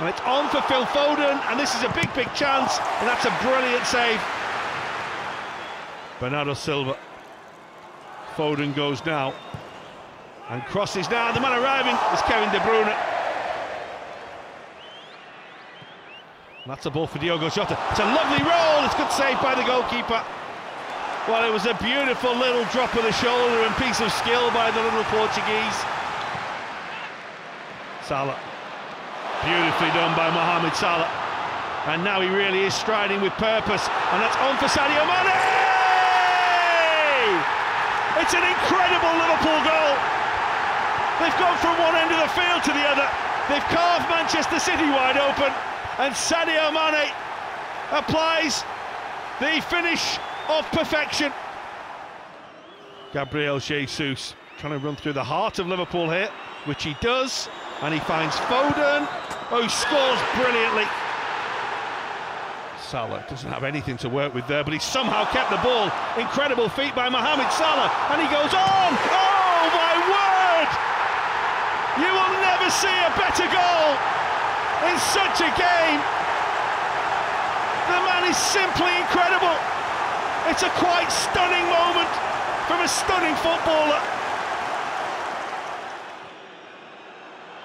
And it's on for Phil Foden, and this is a big, big chance, and that's a brilliant save. Bernardo Silva. Foden goes now. And crosses now. The man arriving is Kevin De Bruyne. And that's a ball for Diogo Jota. It's a lovely roll. It's a good save by the goalkeeper. Well, it was a beautiful little drop of the shoulder and piece of skill by the little Portuguese. Salah. Beautifully done by Mohamed Salah. And now he really is striding with purpose. And that's on for Sadio Mane! It's an incredible Liverpool goal. They've gone from one end of the field to the other. They've carved Manchester City wide open. And Sadio Mane applies the finish of perfection. Gabriel Jesus trying to run through the heart of Liverpool here, which he does. And he finds Foden, who scores brilliantly. Salah doesn't have anything to work with there, but he somehow kept the ball. Incredible feat by Mohamed Salah, and he goes on. Oh, my word! You will never see a better goal in such a game. The man is simply incredible. It's a quite stunning moment from a stunning footballer.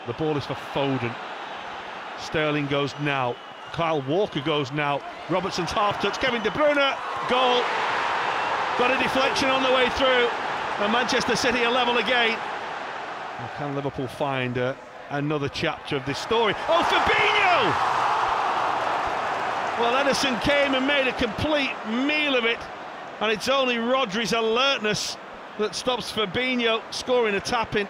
The ball is for Foden. Sterling goes now. Kyle Walker goes now. Robertson's half-touch. Kevin De Bruyne, goal. Got a deflection on the way through. And Manchester City are level again. And can Liverpool find another chapter of this story? Oh, Fabinho! Well, Alisson came and made a complete meal of it. And it's only Rodri's alertness that stops Fabinho scoring a tap-in.